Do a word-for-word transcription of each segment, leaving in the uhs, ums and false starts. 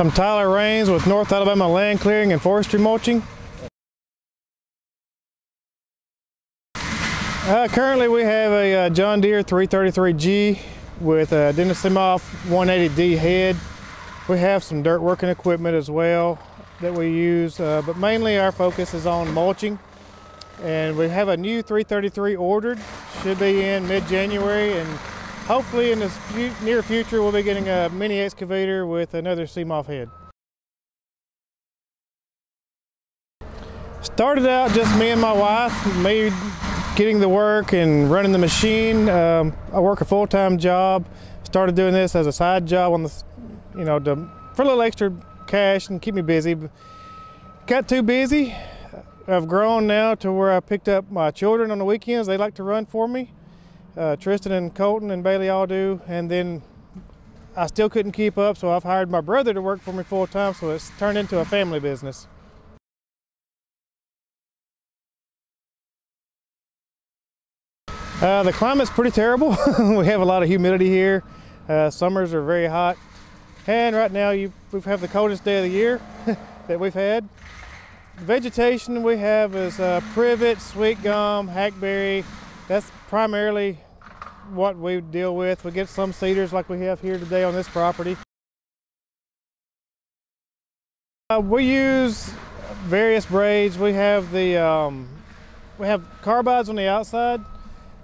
I'm Tyler Rains with North Alabama Land Clearing and Forestry Mulching. Uh, currently we have a uh, John Deere three thirty-three G with a DENIS CIMAF one eighty D head. We have some dirt working equipment as well that we use, uh, but mainly our focus is on mulching. And we have a new three thirty-three ordered, should be in mid-January, and hopefully in the few, near future we'll be getting a mini excavator with another CIMAF head. Started out just me and my wife, me getting the work and running the machine. Um, I work a full-time job, started doing this as a side job on the, you know, to, for a little extra cash and keep me busy. Got too busy. I've grown now to where I picked up my children on the weekends. They like to run for me. Uh, Tristan and Colton and Bailey all do, and then I still couldn't keep up, so I've hired my brother to work for me full time, so it's turned into a family business. Uh, the climate's pretty terrible. We have a lot of humidity here. Uh, summers are very hot, and right now you, we have the coldest day of the year that we've had. The vegetation we have is uh, privet, sweet gum, hackberry. That's primarily what we deal with. We get some cedars like we have here today on this property. Uh, we use various braids. We have the um, we have carbides on the outside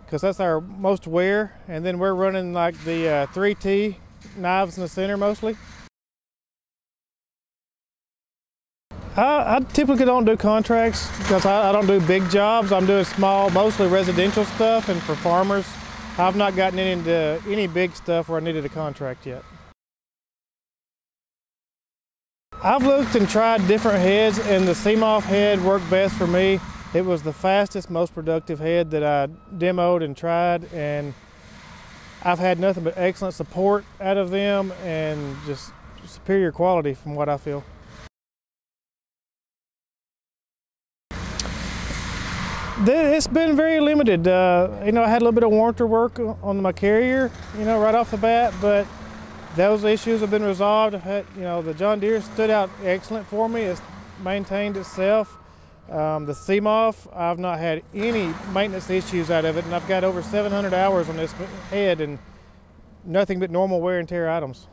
because that's our most wear, and then we're running like the uh, three T knives in the center mostly. I, I typically don't do contracts because I, I don't do big jobs. I'm doing small, mostly residential stuff, and for farmers, I've not gotten into any big stuff where I needed a contract yet. I've looked and tried different heads, and the CIMAF head worked best for me. It was the fastest, most productive head that I demoed and tried, and I've had nothing but excellent support out of them and just superior quality from what I feel. It's been very limited. Uh, you know, I had a little bit of warranty work on my carrier, you know, right off the bat, but those issues have been resolved. I've had, you know, the John Deere stood out excellent for me. It's maintained itself. Um, the CIMAF, I've not had any maintenance issues out of it, and I've got over seven hundred hours on this head and nothing but normal wear and tear items.